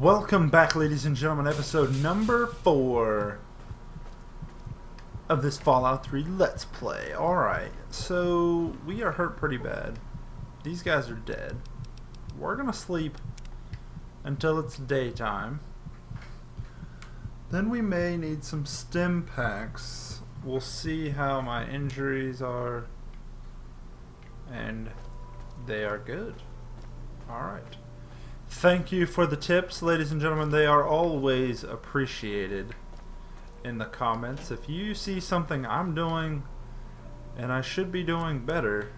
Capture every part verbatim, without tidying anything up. Welcome back, ladies and gentlemen, episode number four of this Fallout three Let's Play. Alright, so we are hurt pretty bad. These guys are dead. We're gonna sleep until it's daytime. Then we may need some stim packs. We'll see how my injuries are. And they are good. Alright. Thank you for the tips, ladies and gentlemen. They are always appreciated in the comments. If you see something I'm doing and I should be doing better,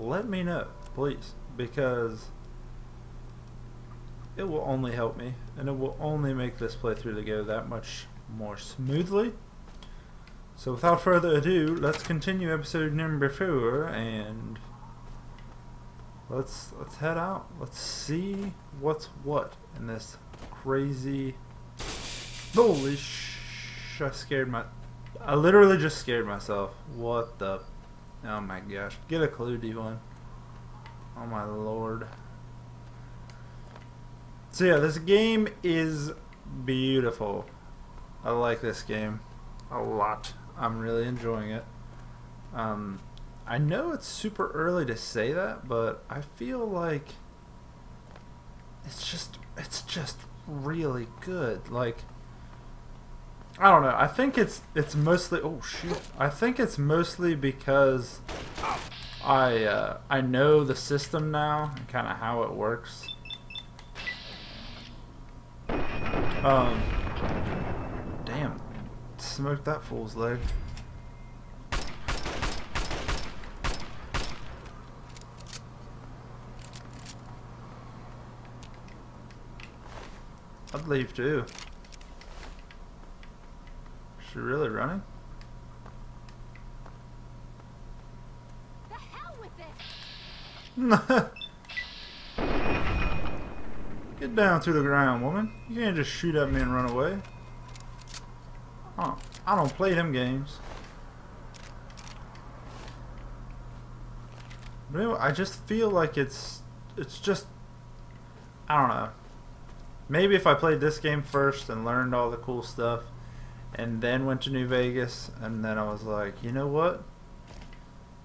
let me know, please, because it will only help me and it will only make this playthrough to go that much more smoothly. So without further ado, let's continue episode number four and Let's let's head out. Let's see what's what in this crazy. Holy sh! I scared my. I literally just scared myself. What the? Oh my gosh! Get a clue, D one. Oh my lord. So yeah, this game is beautiful. I like this game a lot. I'm really enjoying it. Um. I know it's super early to say that, but I feel like it's just it's just really good. Like, I don't know. I think it's it's mostly oh shoot. I think it's mostly because I uh, I know the system now and kind of how it works. Um, damn, smoked that fool's leg. I'd leave too. Is she really running? The hell with it. Get down to the ground, woman. You can't just shoot at me and run away. Huh. I don't play them games. But anyway, I just feel like it's it's just I don't know. Maybe if I played this game first and learned all the cool stuff and then went to New Vegas and then I was like, you know what?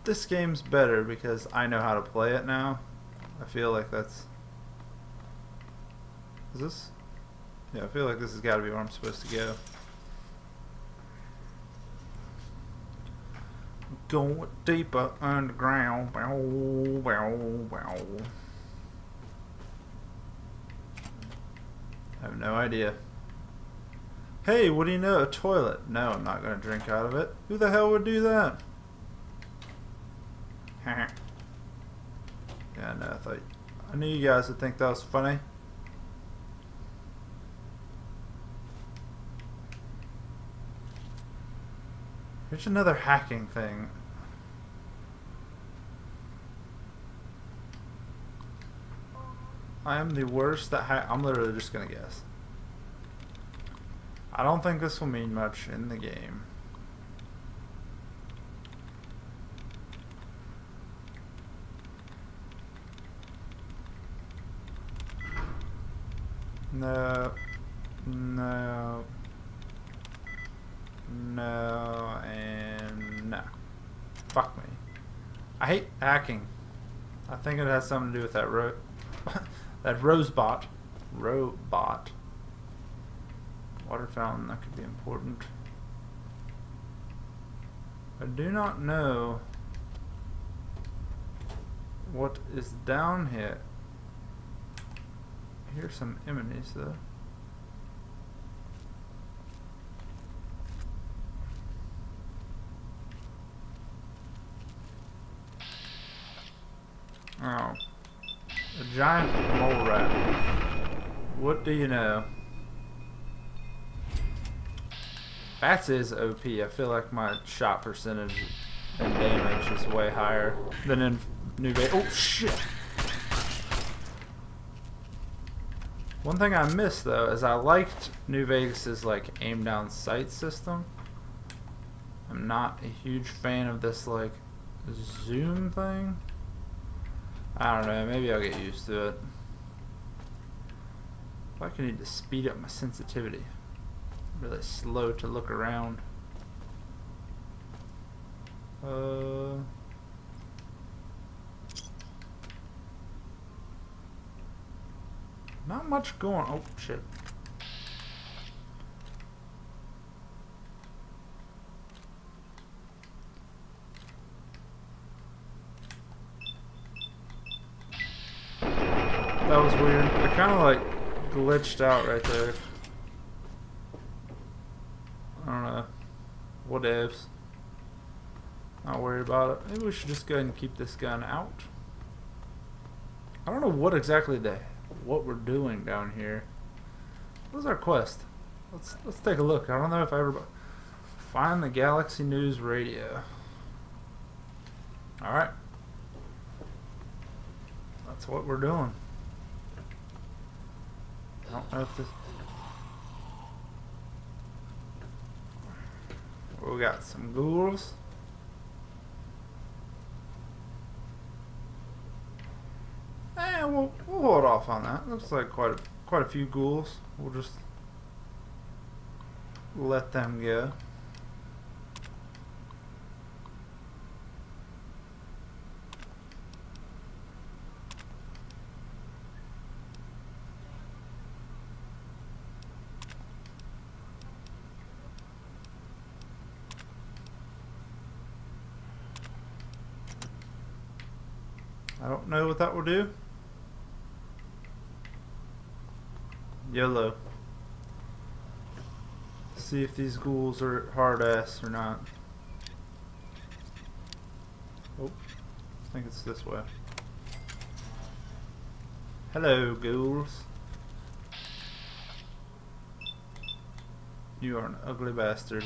This game's better because I know how to play it now. I feel like that's... Is this? Yeah, I feel like this has got to be where I'm supposed to go. Going deeper underground. Bow, bow, bow. I have no idea. Hey, what do you know? A toilet. No, I'm not going to drink out of it. Who the hell would do that? Yeah, no, I thought... I knew you guys would think that was funny. Here's another hacking thing. I am the worst that ha I'm literally just gonna guess. I don't think this will mean much in the game. No, no, no, and no. Fuck me. I hate hacking. I think it has something to do with that rope. That rosebot, robot, water fountain, that could be important. I do not know what is down here. Here's some enemies though. Oh. A giant mole rat. What do you know? Bats is O P. I feel like my shot percentage and damage is way higher than in New Vegas. Oh shit! One thing I missed though is I liked New Vegas's like aim down sight system. I'm not a huge fan of this like zoom thing. I don't know, maybe I'll get used to it. If I can need to speed up my sensitivity. I'm really slow to look around. Uh. Not much going. Oh shit. That was weird. I kind of like glitched out right there. I don't know. Whatevs. Not worried about it. Maybe we should just go ahead and keep this gun out. I don't know what exactly the what we're doing down here. What is our quest? Let's let's take a look. I don't know if I ever find the Galaxy News Radio. All right, that's what we're doing. I don't know if this... We got some ghouls. Eh, we'll, we'll hold off on that. Looks like quite a, quite a few ghouls. We'll just let them go. I don't know what that will do. YOLO. See if these ghouls are hard ass or not. Oh, I think it's this way. Hello, ghouls. You are an ugly bastard.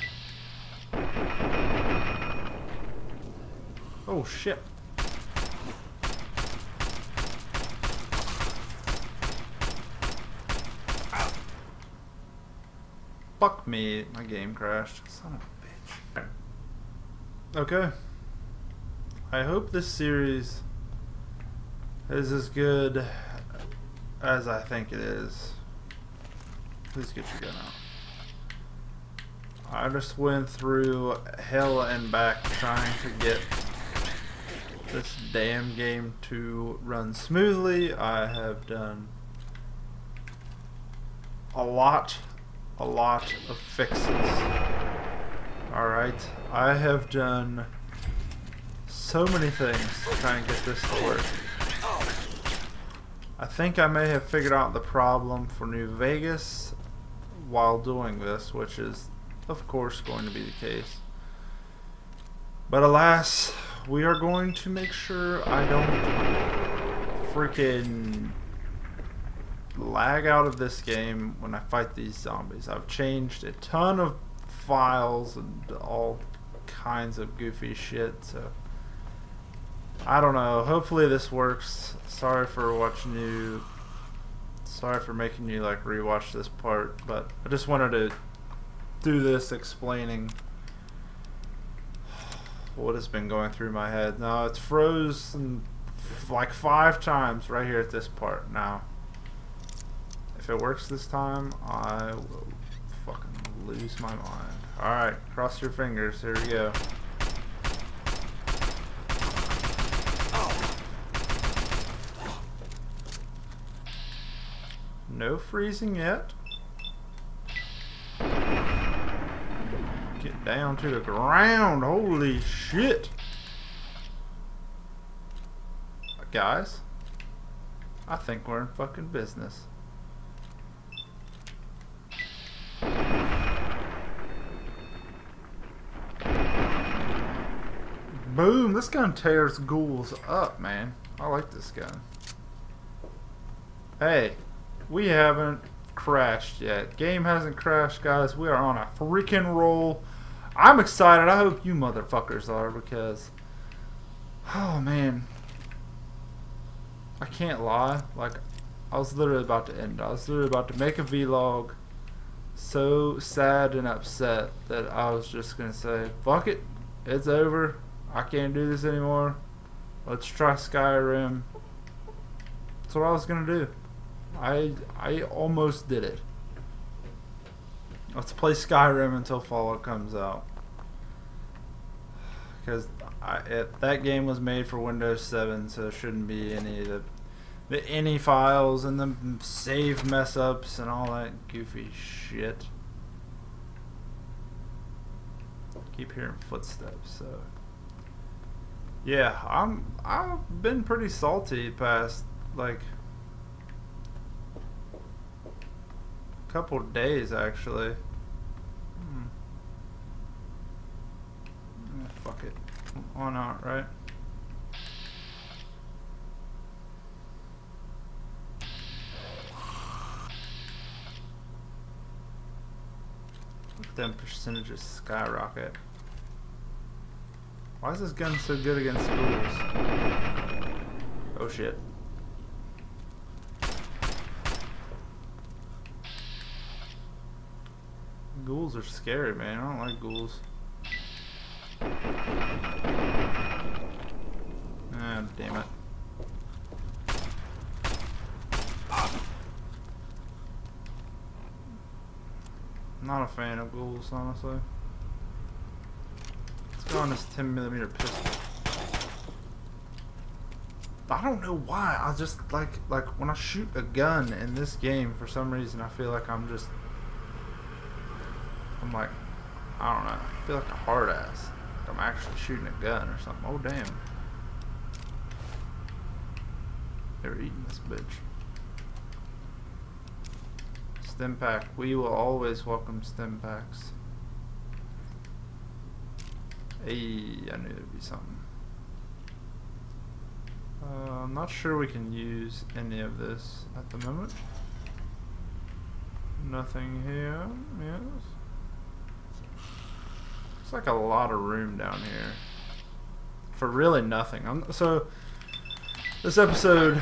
Oh shit. Fuck me, my game crashed. Son of a bitch. Okay. I hope this series is as good as I think it is. Please get your gun out. I just went through hell and back trying to get this damn game to run smoothly. I have done a lot a lot of fixes. Alright, I have done so many things to try and get this to work. I think I may have figured out the problem for New Vegas while doing this, which is of course going to be the case. But alas, we are going to make sure I don't freaking lag out of this game when I fight these zombies. I've changed a ton of files and all kinds of goofy shit, so I don't know. Hopefully this works. Sorry for watching you. Sorry for making you like rewatch this part, but I just wanted to do this explaining what has been going through my head. Now it's frozen like five times right here at this part now. If it works this time, I will fucking lose my mind. Alright, cross your fingers. Here we go. No freezing yet. Get down to the ground. Holy shit. Guys, I think we're in fucking business. Boom, this gun tears ghouls up, man. I like this gun. Hey, we haven't crashed yet. Game hasn't crashed, guys. We are on a freaking roll. I'm excited. I hope you motherfuckers are, because oh man, I can't lie. Like, I was literally about to end. I was literally about to make a vlog, so sad and upset that I was just gonna say, fuck it, it's over. I can't do this anymore. Let's try Skyrim. That's what I was gonna do. I I almost did it. Let's play Skyrim until Fallout comes out, because that game was made for Windows seven, so there shouldn't be any of the, the any files and the save mess ups and all that goofy shit. Keep hearing footsteps. So yeah, I'm I've been pretty salty past like a couple of days actually. Hmm. Yeah, fuck it, why not, right? Them percentages skyrocket. Why is this gun so good against schools? Oh shit. Ghouls are scary, man. I don't like ghouls. Ah, damn it. Not a fan of ghouls, honestly. Let's go on this ten millimeter pistol. I don't know why. I just like like when I shoot a gun in this game, for some reason I feel like I'm just I'm like I don't know. I feel like a hard ass. Like I'm actually shooting a gun or something. Oh damn! They're eating this bitch. Stim pack. We will always welcome stim packs. Hey, I knew there'd be something. Uh, I'm not sure we can use any of this at the moment. Nothing here. Yes. It's like a lot of room down here for really nothing. I'm, so this episode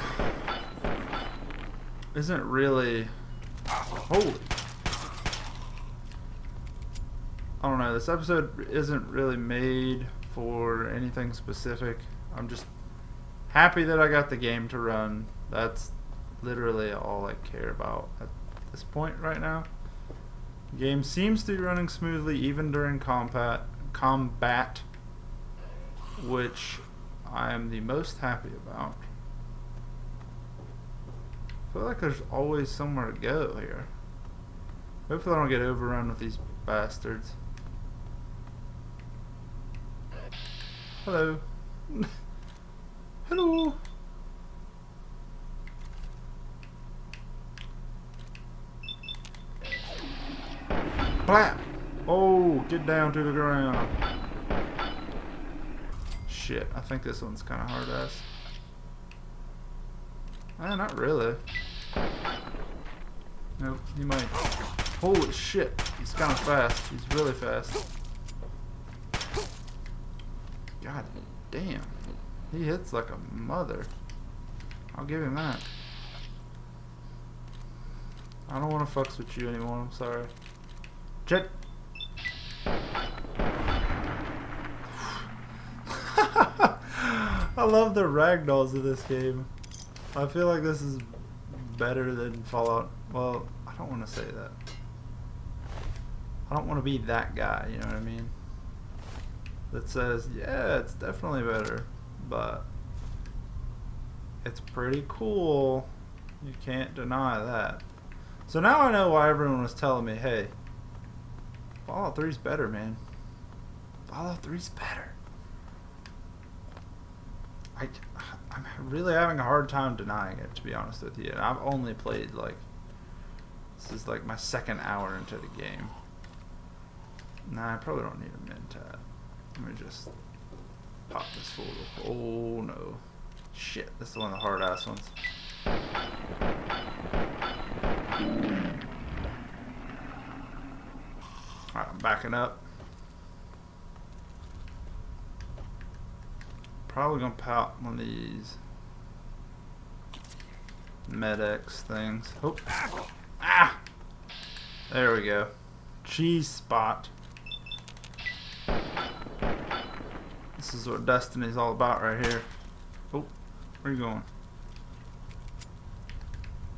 isn't really. Holy. I don't know, this episode isn't really made for anything specific. I'm just happy that I got the game to run. That's literally all I care about at this point right now. The game seems to be running smoothly even during combat, combat which I am the most happy about. I feel like there's always somewhere to go here. Hopefully I don't get overrun with these bastards. Hello. Hello. Blap. Oh, get down to the ground. Shit, I think this one's kind of hard ass. Eh, not really. Nope, he might. Holy shit, he's kind of fast. He's really fast. God damn. He hits like a mother. I'll give him that. I don't want to fucks with you anymore, I'm sorry. Check! I love the ragdolls of this game. I feel like this is better than Fallout. Well, I don't want to say that. I don't want to be that guy, you know what I mean? That says, yeah, it's definitely better, but it's pretty cool. You can't deny that. So now I know why everyone was telling me, hey, Fallout three's better, man. Fallout three's better. I... I'm really having a hard time denying it, to be honest with you. And I've only played like this is like my second hour into the game. Nah, I probably don't need a min tab. Let me just pop this fool. Oh no, shit! This is one of the hard ass ones. Alright, I'm backing up. Probably gonna pop one of these MedX things. Oh. Ah! There we go. Cheese spot. This is what Destiny's all about right here. Oh, where are you going?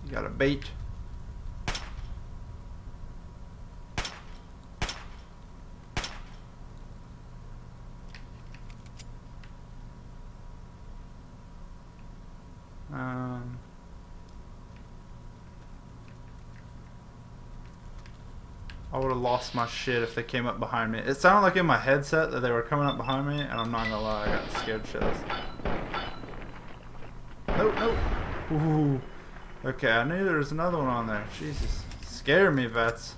You got a bait. Um, I would have lost my shit if they came up behind me. It sounded like in my headset that they were coming up behind me, and I'm not gonna lie, I got scared shitless. Nope, nope. Ooh. Okay, I knew there was another one on there. Jesus. Scare me, vets.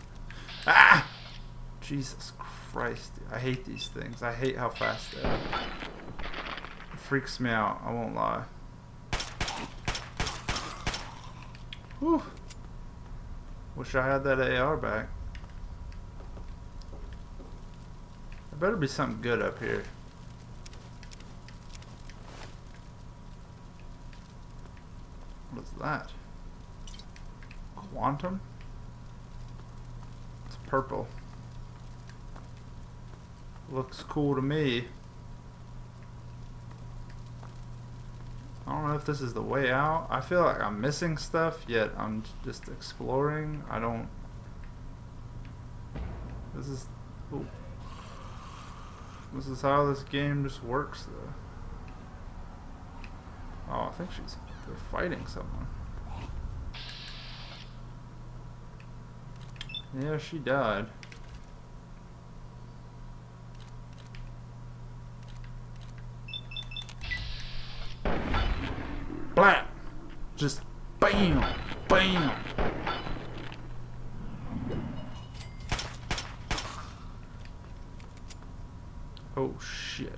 Ah! Jesus Christ. I hate these things. I hate how fast they are. It freaks me out, I won't lie. Whew. Wish I had that A R back. There better be something good up here. What is that? Quantum? It's purple. Looks cool to me. I don't know if this is the way out. I feel like I'm missing stuff, yet I'm just exploring. I don't... This is... Ooh. This is how this game just works, though. Oh, I think she's... They're fighting someone. Yeah, she died. Blah! Just bam! Bam! Oh shit.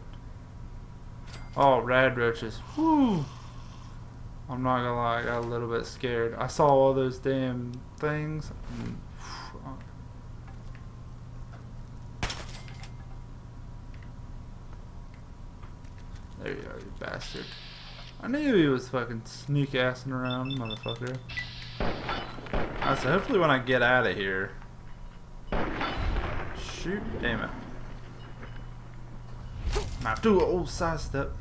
Oh, rad roaches. Whew! I'm not gonna lie, I got a little bit scared. I saw all those damn things. There you are, you bastard. I knew he was fucking sneak-assing around, motherfucker. Alright, so hopefully when I get out of here... Shoot, damn it. I do an old sidestep.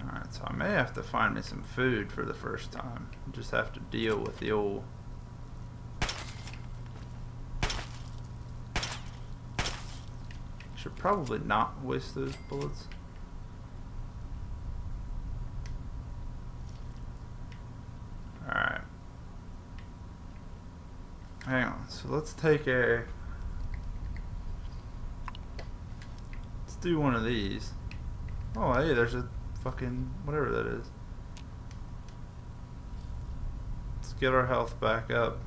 Alright, so I may have to find me some food for the first time. Just have to deal with the old... Should probably not waste those bullets. Alright. Hang on. So let's take a... Let's do one of these. Oh, hey, there's a fucking... whatever that is. Let's get our health back up.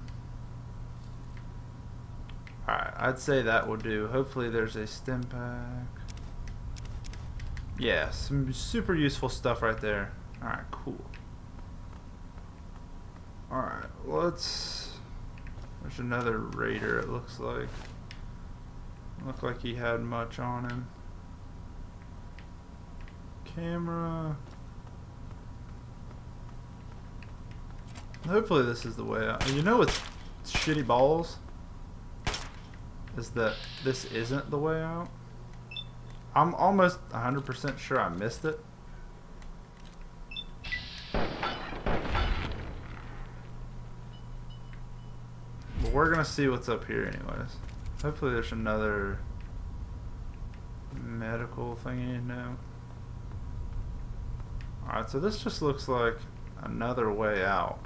Alright, I'd say that will do. Hopefully there's a stim pack. Yeah, some super useful stuff right there. Alright, cool. Alright, let's... There's another raider, it looks like. Looked like he had much on him. Camera... Hopefully this is the way out. You know what's shitty balls? Is that this isn't the way out. I'm almost one hundred percent sure I missed it. But we're gonna see what's up here anyways. Hopefully there's another medical thingy now. Alright, so this just looks like another way out.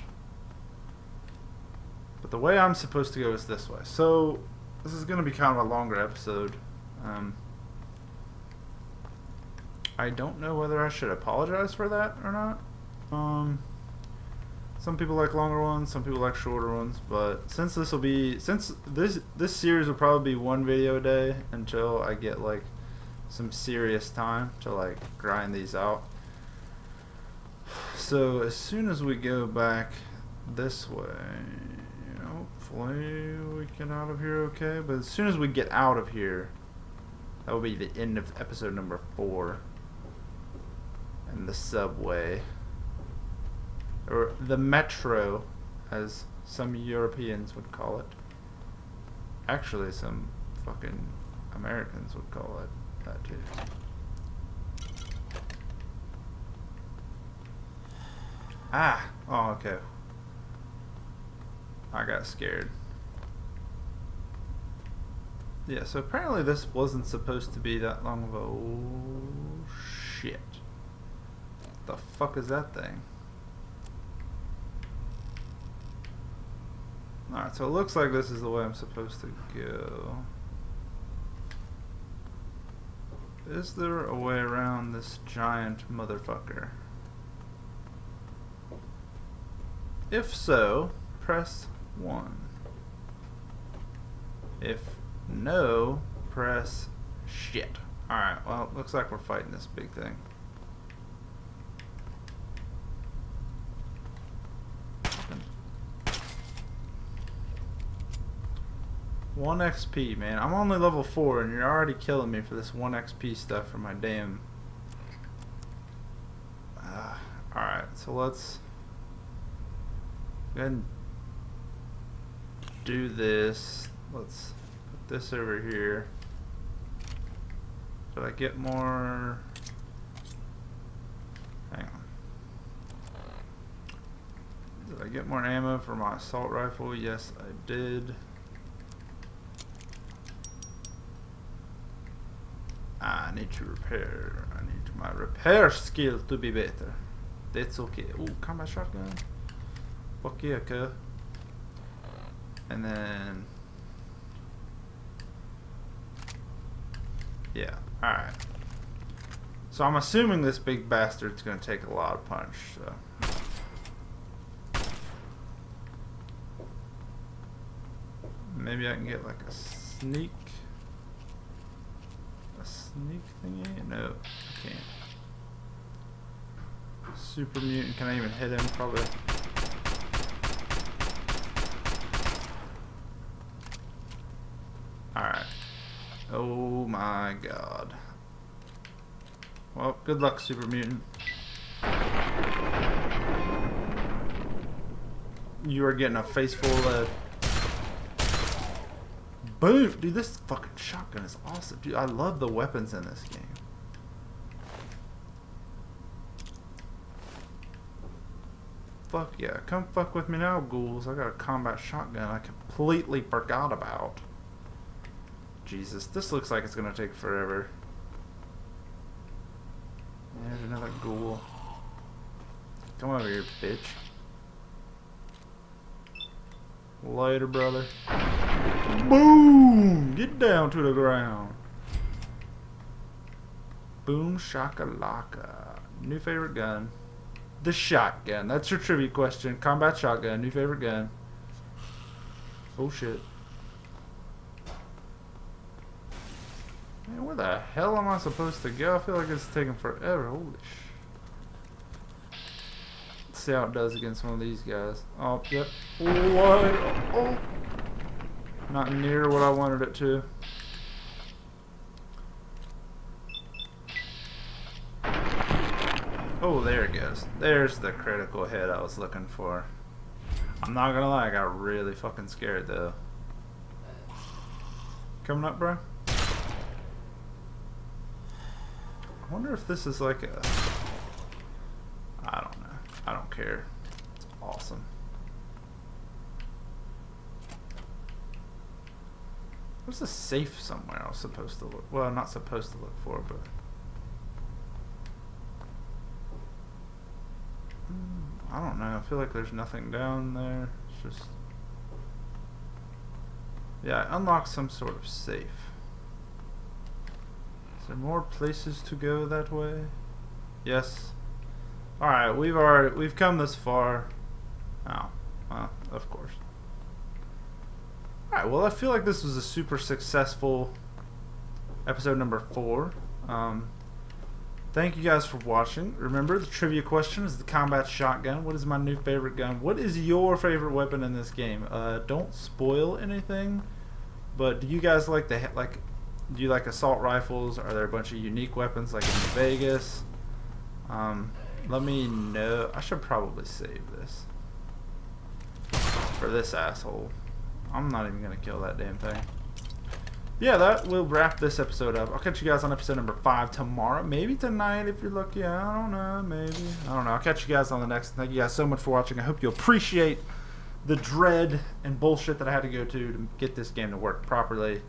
But the way I'm supposed to go is this way. So this is going to be kind of a longer episode. Um, I don't know whether I should apologize for that or not. Um, some people like longer ones, some people like shorter ones, but since this will be since this this series will probably be one video a day until I get like some serious time to like grind these out. So as soon as we go back this way, hopefully we get out of here okay, but as soon as we get out of here, that will be the end of episode number four. And the subway, or the metro, as some Europeans would call it. Actually, some fucking Americans would call it that too. Ah! Oh, okay. I got scared. Yeah, so apparently this wasn't supposed to be that long of a... Oh, shit. What the fuck is that thing? Alright, so it looks like this is the way I'm supposed to go. Is there a way around this giant motherfucker? If so, press one. If no, press shit. Alright, well, it looks like we're fighting this big thing. One X P, man. I'm only level four and you're already killing me for this one X P stuff for my damn... Uh, Alright, so let's go ahead and do this. Let's put this over here. Did I get more? Hang on. Did I get more ammo for my assault rifle? Yes, I did. I need to repair. I need my repair skill to be better. That's okay. Ooh, combat shotgun. Fuck yeah, okay. And then... Yeah, alright. So I'm assuming this big bastard's gonna take a lot of punch, so... Maybe I can get like a sneak... Sneak thingy? No, I can't. Super mutant, can I even hit him? Probably. Alright. Oh my god. Well, good luck, super mutant. You are getting a face full of... Boom! Dude, this fucking shotgun is awesome. Dude, I love the weapons in this game. Fuck yeah. Come fuck with me now, ghouls. I got a combat shotgun I completely forgot about. Jesus, this looks like it's gonna take forever. There's another ghoul. Come over here, bitch. Later, brother. Boom! Get down to the ground. Boom shakalaka. New favorite gun. The shotgun. That's your trivia question. Combat shotgun. New favorite gun. Oh shit. Man, where the hell am I supposed to go? I feel like it's taking forever. Holy sh... Let's see how it does against one of these guys. Oh, yep. What? Oh. Not near what I wanted it to. Oh, there it goes. There's the critical hit I was looking for. I'm not gonna lie, I got really fucking scared though. Coming up, bro? I wonder if this is like a... I don't know. I don't care. It's awesome. There's a safe somewhere I was supposed to look. Well, not supposed to look for, but I don't know. I feel like there's nothing down there. It's just, yeah, I unlocked some sort of safe. Is there more places to go that way? Yes. All right, we've already we've come this far. Oh, well, of course. Alright, well I feel like this was a super successful episode number four. Um, thank you guys for watching. Remember, the trivia question is the combat shotgun. What is my new favorite gun? What is your favorite weapon in this game? Uh, don't spoil anything, but do you guys like the like? Do you like assault rifles? Are there a bunch of unique weapons like in New Vegas? Um, let me know. I should probably save this for this asshole. I'm not even gonna kill that damn thing. yeah, that will wrap this episode up. I'll catch you guys on episode number five tomorrow. Maybe tonight if you're lucky. I don't know. Maybe. I don't know. I'll catch you guys on the next. Thank you guys so much for watching. I hope you appreciate the dread and bullshit that I had to go to to get this game to work properly.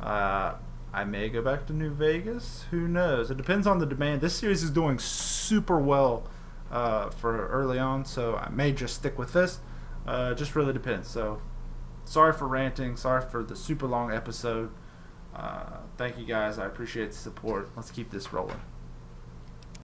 Uh, I may go back to New Vegas. Who knows? It depends on the demand. This series is doing super well uh, for early on, so I may just stick with this. Uh, it just really depends. So, sorry for ranting. Sorry for the super long episode. Uh, thank you guys. I appreciate the support. Let's keep this rolling.